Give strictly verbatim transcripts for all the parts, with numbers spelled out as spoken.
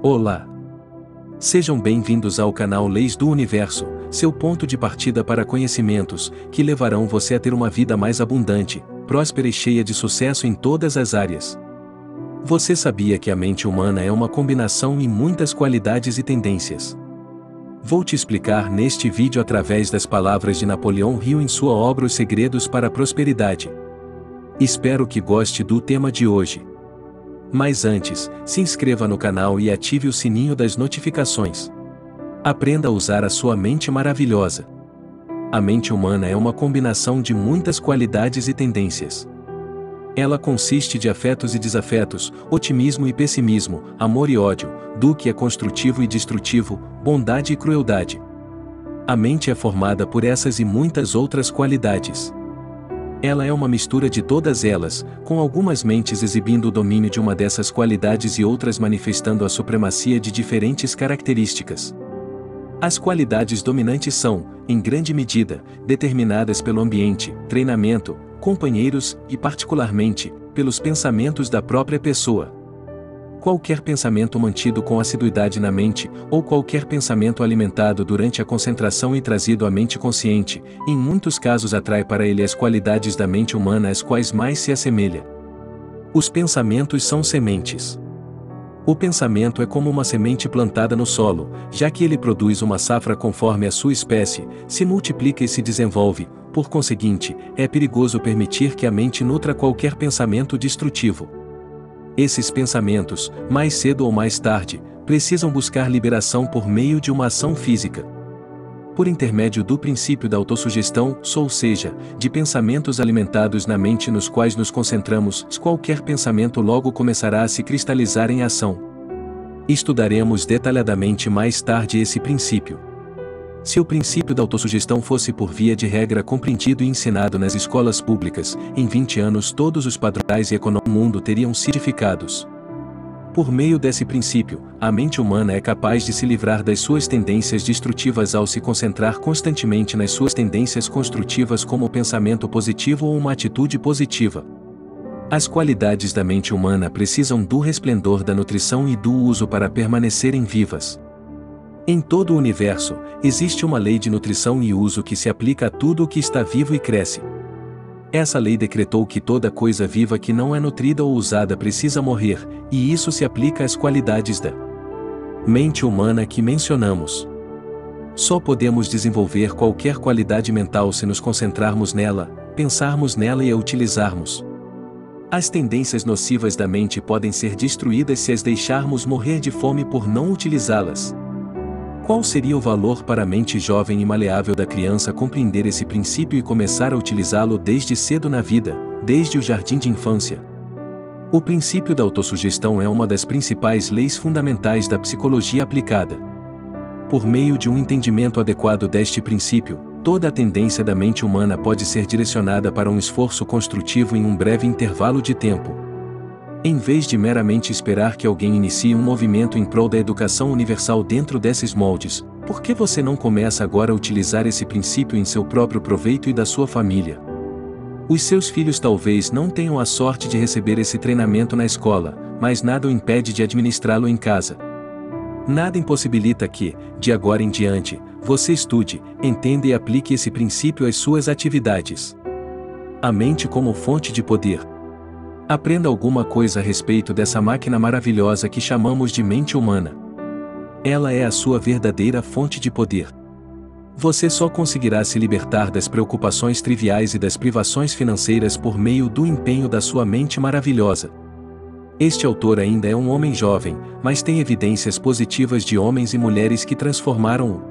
Olá! Sejam bem-vindos ao canal Leis do Universo, seu ponto de partida para conhecimentos que levarão você a ter uma vida mais abundante, próspera e cheia de sucesso em todas as áreas. Você sabia que a mente humana é uma combinação de muitas qualidades e tendências? Vou te explicar neste vídeo através das palavras de Napoleão Hill em sua obra Os Segredos para a Prosperidade. Espero que goste do tema de hoje. Mas antes, se inscreva no canal e ative o sininho das notificações. Aprenda a usar a sua mente maravilhosa. A mente humana é uma combinação de muitas qualidades e tendências. Ela consiste de afetos e desafetos, otimismo e pessimismo, amor e ódio, do que é construtivo e destrutivo, bondade e crueldade. A mente é formada por essas e muitas outras qualidades. Ela é uma mistura de todas elas, com algumas mentes exibindo o domínio de uma dessas qualidades e outras manifestando a supremacia de diferentes características. As qualidades dominantes são, em grande medida, determinadas pelo ambiente, treinamento, companheiros e, particularmente, pelos pensamentos da própria pessoa. Qualquer pensamento mantido com assiduidade na mente, ou qualquer pensamento alimentado durante a concentração e trazido à mente consciente, em muitos casos atrai para ele as qualidades da mente humana às quais mais se assemelha. Os pensamentos são sementes. O pensamento é como uma semente plantada no solo, já que ele produz uma safra conforme a sua espécie, se multiplica e se desenvolve. Por conseguinte, é perigoso permitir que a mente nutra qualquer pensamento destrutivo. Esses pensamentos, mais cedo ou mais tarde, precisam buscar liberação por meio de uma ação física. Por intermédio do princípio da autossugestão, ou seja, de pensamentos alimentados na mente nos quais nos concentramos, qualquer pensamento logo começará a se cristalizar em ação. Estudaremos detalhadamente mais tarde esse princípio. Se o princípio da autossugestão fosse por via de regra compreendido e ensinado nas escolas públicas, em vinte anos todos os padrões e econômicos do mundo teriam sido edificados. Por meio desse princípio, a mente humana é capaz de se livrar das suas tendências destrutivas ao se concentrar constantemente nas suas tendências construtivas como o pensamento positivo ou uma atitude positiva. As qualidades da mente humana precisam do resplendor da nutrição e do uso para permanecerem vivas. Em todo o universo, existe uma lei de nutrição e uso que se aplica a tudo o que está vivo e cresce. Essa lei decretou que toda coisa viva que não é nutrida ou usada precisa morrer, e isso se aplica às qualidades da mente humana que mencionamos. Só podemos desenvolver qualquer qualidade mental se nos concentrarmos nela, pensarmos nela e a utilizarmos. As tendências nocivas da mente podem ser destruídas se as deixarmos morrer de fome por não utilizá-las. Qual seria o valor para a mente jovem e maleável da criança compreender esse princípio e começar a utilizá-lo desde cedo na vida, desde o jardim de infância? O princípio da autossugestão é uma das principais leis fundamentais da psicologia aplicada. Por meio de um entendimento adequado deste princípio, toda a tendência da mente humana pode ser direcionada para um esforço construtivo em um breve intervalo de tempo. Em vez de meramente esperar que alguém inicie um movimento em prol da educação universal dentro desses moldes, por que você não começa agora a utilizar esse princípio em seu próprio proveito e da sua família? Os seus filhos talvez não tenham a sorte de receber esse treinamento na escola, mas nada o impede de administrá-lo em casa. Nada impossibilita que, de agora em diante, você estude, entenda e aplique esse princípio às suas atividades. A mente como fonte de poder. Aprenda alguma coisa a respeito dessa máquina maravilhosa que chamamos de mente humana. Ela é a sua verdadeira fonte de poder. Você só conseguirá se libertar das preocupações triviais e das privações financeiras por meio do empenho da sua mente maravilhosa. Este autor ainda é um homem jovem, mas tem evidências positivas de homens e mulheres que transformaram o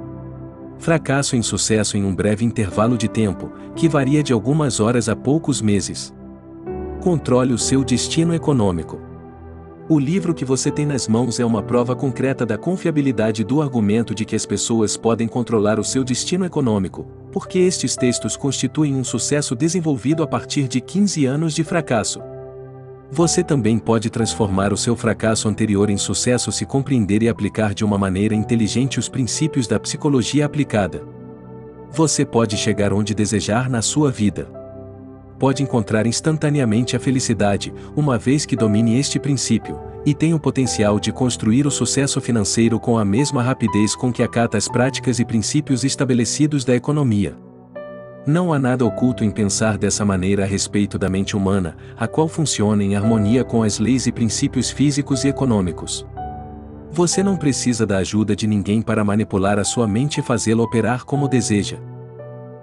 fracasso em sucesso em um breve intervalo de tempo, que varia de algumas horas a poucos meses. Controle o seu destino econômico. O livro que você tem nas mãos é uma prova concreta da confiabilidade do argumento de que as pessoas podem controlar o seu destino econômico, porque estes textos constituem um sucesso desenvolvido a partir de quinze anos de fracasso. Você também pode transformar o seu fracasso anterior em sucesso se compreender e aplicar de uma maneira inteligente os princípios da psicologia aplicada. Você pode chegar onde desejar na sua vida. Pode encontrar instantaneamente a felicidade, uma vez que domine este princípio, e tem o potencial de construir o sucesso financeiro com a mesma rapidez com que acata as práticas e princípios estabelecidos da economia. Não há nada oculto em pensar dessa maneira a respeito da mente humana, a qual funciona em harmonia com as leis e princípios físicos e econômicos. Você não precisa da ajuda de ninguém para manipular a sua mente e fazê-la operar como deseja.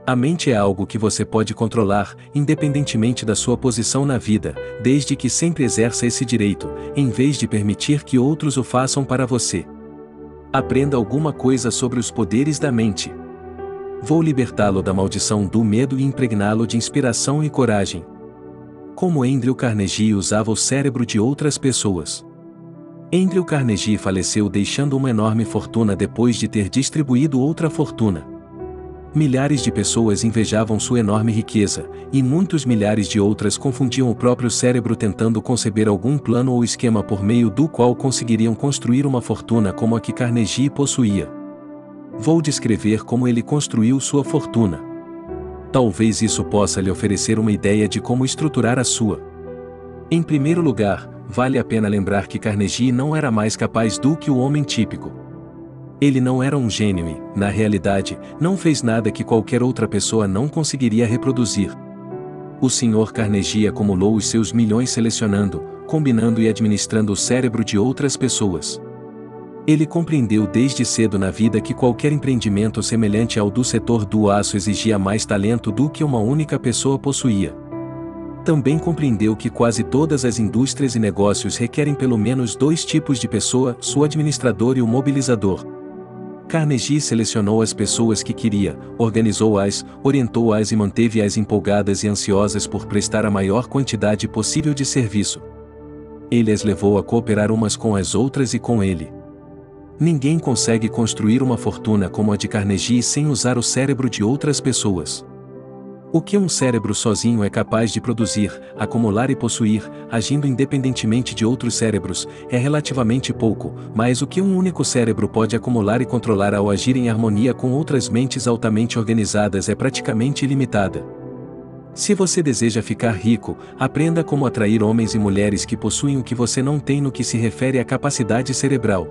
A mente é algo que você pode controlar, independentemente da sua posição na vida, desde que sempre exerça esse direito, em vez de permitir que outros o façam para você. Aprenda alguma coisa sobre os poderes da mente. Vou libertá-lo da maldição do medo e impregná-lo de inspiração e coragem. Como Andrew Carnegie usava o cérebro de outras pessoas. Andrew Carnegie faleceu deixando uma enorme fortuna depois de ter distribuído outra fortuna. Milhares de pessoas invejavam sua enorme riqueza, e muitos milhares de outras confundiam o próprio cérebro tentando conceber algum plano ou esquema por meio do qual conseguiriam construir uma fortuna como a que Carnegie possuía. Vou descrever como ele construiu sua fortuna. Talvez isso possa lhe oferecer uma ideia de como estruturar a sua. Em primeiro lugar, vale a pena lembrar que Carnegie não era mais capaz do que o homem típico. Ele não era um gênio e, na realidade, não fez nada que qualquer outra pessoa não conseguiria reproduzir. O senhor Carnegie acumulou os seus milhões selecionando, combinando e administrando o cérebro de outras pessoas. Ele compreendeu desde cedo na vida que qualquer empreendimento semelhante ao do setor do aço exigia mais talento do que uma única pessoa possuía. Também compreendeu que quase todas as indústrias e negócios requerem pelo menos dois tipos de pessoa, o administrador e o mobilizador. Carnegie selecionou as pessoas que queria, organizou-as, orientou-as e manteve-as empolgadas e ansiosas por prestar a maior quantidade possível de serviço. Ele as levou a cooperar umas com as outras e com ele. Ninguém consegue construir uma fortuna como a de Carnegie sem usar o cérebro de outras pessoas. O que um cérebro sozinho é capaz de produzir, acumular e possuir, agindo independentemente de outros cérebros, é relativamente pouco, mas o que um único cérebro pode acumular e controlar ao agir em harmonia com outras mentes altamente organizadas é praticamente ilimitada. Se você deseja ficar rico, aprenda como atrair homens e mulheres que possuem o que você não tem no que se refere à capacidade cerebral.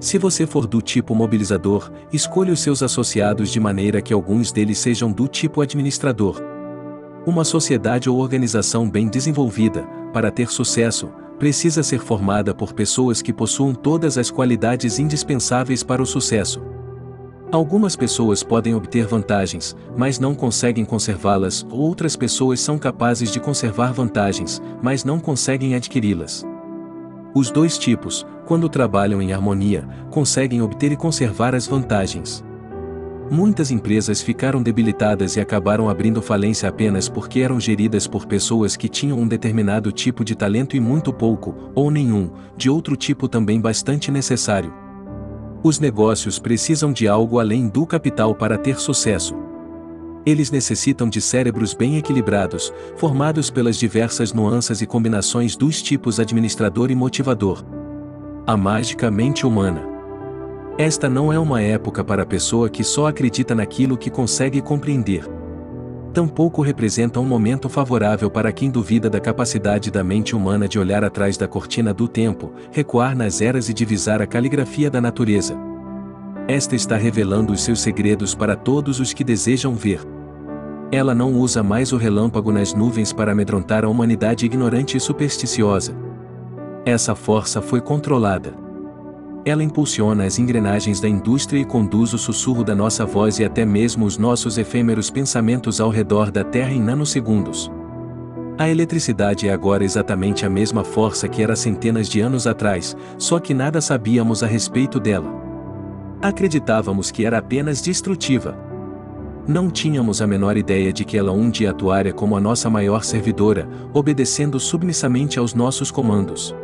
Se você for do tipo mobilizador, escolha os seus associados de maneira que alguns deles sejam do tipo administrador. Uma sociedade ou organização bem desenvolvida, para ter sucesso, precisa ser formada por pessoas que possuam todas as qualidades indispensáveis para o sucesso. Algumas pessoas podem obter vantagens, mas não conseguem conservá-las, outras pessoas são capazes de conservar vantagens, mas não conseguem adquiri-las. Os dois tipos, quando trabalham em harmonia, conseguem obter e conservar as vantagens. Muitas empresas ficaram debilitadas e acabaram abrindo falência apenas porque eram geridas por pessoas que tinham um determinado tipo de talento e muito pouco, ou nenhum, de outro tipo também bastante necessário. Os negócios precisam de algo além do capital para ter sucesso. Eles necessitam de cérebros bem equilibrados, formados pelas diversas nuances e combinações dos tipos administrador e motivador. A mágica mente humana. Esta não é uma época para a pessoa que só acredita naquilo que consegue compreender. Tampouco representa um momento favorável para quem duvida da capacidade da mente humana de olhar atrás da cortina do tempo, recuar nas eras e divisar a caligrafia da natureza. Esta está revelando os seus segredos para todos os que desejam ver. Ela não usa mais o relâmpago nas nuvens para amedrontar a humanidade ignorante e supersticiosa. Essa força foi controlada. Ela impulsiona as engrenagens da indústria e conduz o sussurro da nossa voz e até mesmo os nossos efêmeros pensamentos ao redor da Terra em nanosegundos. A eletricidade é agora exatamente a mesma força que era centenas de anos atrás, só que nada sabíamos a respeito dela. Acreditávamos que era apenas destrutiva. Não tínhamos a menor ideia de que ela um dia atuaria como a nossa maior servidora, obedecendo submissamente aos nossos comandos.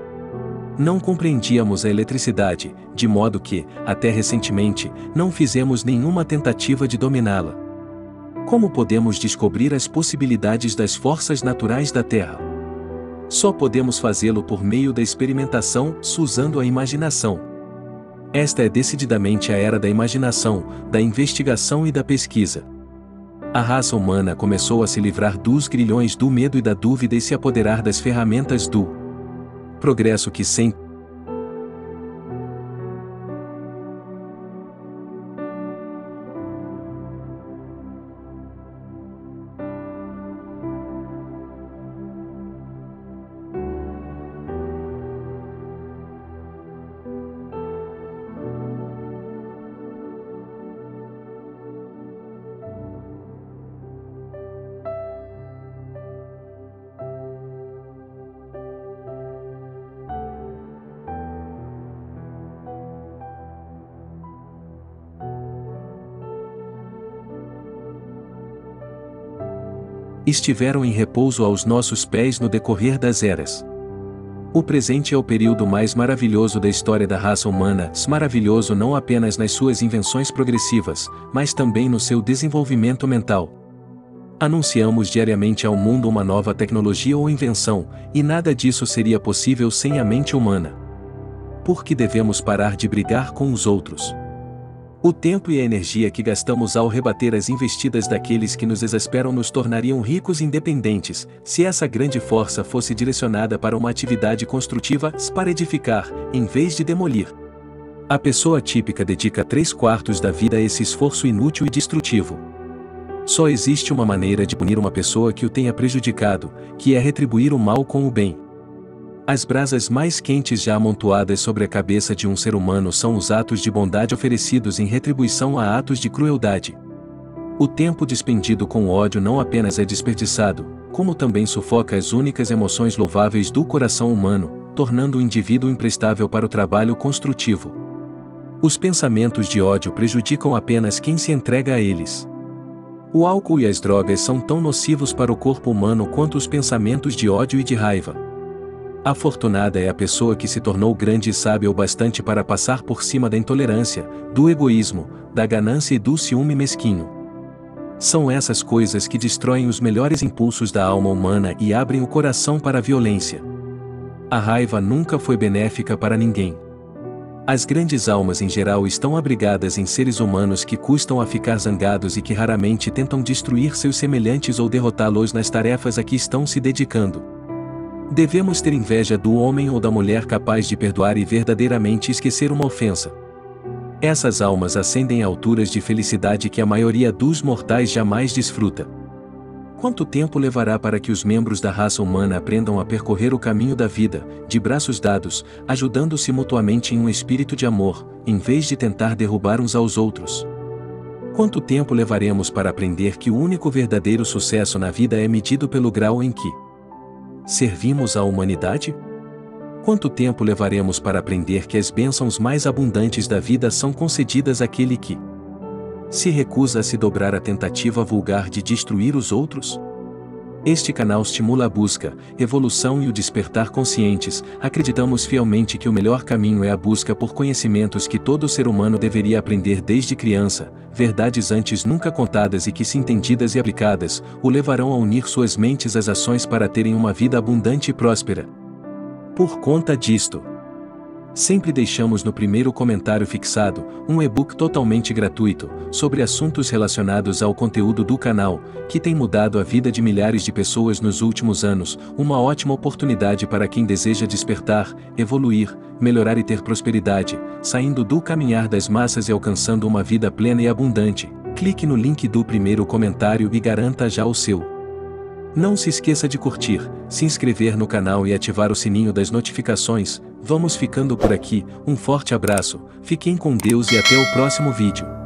Não compreendíamos a eletricidade, de modo que, até recentemente, não fizemos nenhuma tentativa de dominá-la. Como podemos descobrir as possibilidades das forças naturais da Terra? Só podemos fazê-lo por meio da experimentação, usando a imaginação. Esta é decididamente a era da imaginação, da investigação e da pesquisa. A raça humana começou a se livrar dos grilhões do medo e da dúvida e se apoderar das ferramentas do progresso que sem estiveram em repouso aos nossos pés no decorrer das eras. O presente é o período mais maravilhoso da história da raça humana, maravilhoso não apenas nas suas invenções progressivas, mas também no seu desenvolvimento mental. Anunciamos diariamente ao mundo uma nova tecnologia ou invenção, e nada disso seria possível sem a mente humana. Por que devemos parar de brigar com os outros? O tempo e a energia que gastamos ao rebater as investidas daqueles que nos exasperam nos tornariam ricos e independentes, se essa grande força fosse direcionada para uma atividade construtiva, para edificar, em vez de demolir. A pessoa típica dedica três quartos da vida a esse esforço inútil e destrutivo. Só existe uma maneira de punir uma pessoa que o tenha prejudicado, que é retribuir o mal com o bem. As brasas mais quentes já amontoadas sobre a cabeça de um ser humano são os atos de bondade oferecidos em retribuição a atos de crueldade. O tempo despendido com ódio não apenas é desperdiçado, como também sufoca as únicas emoções louváveis do coração humano, tornando o indivíduo imprestável para o trabalho construtivo. Os pensamentos de ódio prejudicam apenas quem se entrega a eles. O álcool e as drogas são tão nocivos para o corpo humano quanto os pensamentos de ódio e de raiva. Afortunada é a pessoa que se tornou grande e sábia o bastante para passar por cima da intolerância, do egoísmo, da ganância e do ciúme mesquinho. São essas coisas que destroem os melhores impulsos da alma humana e abrem o coração para a violência. A raiva nunca foi benéfica para ninguém. As grandes almas em geral estão abrigadas em seres humanos que custam a ficar zangados e que raramente tentam destruir seus semelhantes ou derrotá-los nas tarefas a que estão se dedicando. Devemos ter inveja do homem ou da mulher capaz de perdoar e verdadeiramente esquecer uma ofensa. Essas almas ascendem a alturas de felicidade que a maioria dos mortais jamais desfruta. Quanto tempo levará para que os membros da raça humana aprendam a percorrer o caminho da vida, de braços dados, ajudando-se mutuamente em um espírito de amor, em vez de tentar derrubar uns aos outros? Quanto tempo levaremos para aprender que o único verdadeiro sucesso na vida é medido pelo grau em que servimos à humanidade? Quanto tempo levaremos para aprender que as bênçãos mais abundantes da vida são concedidas àquele que se recusa a se dobrar à tentativa vulgar de destruir os outros? Este canal estimula a busca, evolução e o despertar conscientes. Acreditamos fielmente que o melhor caminho é a busca por conhecimentos que todo ser humano deveria aprender desde criança, verdades antes nunca contadas e que, se entendidas e aplicadas, o levarão a unir suas mentes às ações para terem uma vida abundante e próspera. Por conta disto, sempre deixamos no primeiro comentário fixado um e-book totalmente gratuito sobre assuntos relacionados ao conteúdo do canal, que tem mudado a vida de milhares de pessoas nos últimos anos, uma ótima oportunidade para quem deseja despertar, evoluir, melhorar e ter prosperidade, saindo do caminhar das massas e alcançando uma vida plena e abundante. Clique no link do primeiro comentário e garanta já o seu. Não se esqueça de curtir, se inscrever no canal e ativar o sininho das notificações. Vamos ficando por aqui, um forte abraço, fiquem com Deus e até o próximo vídeo.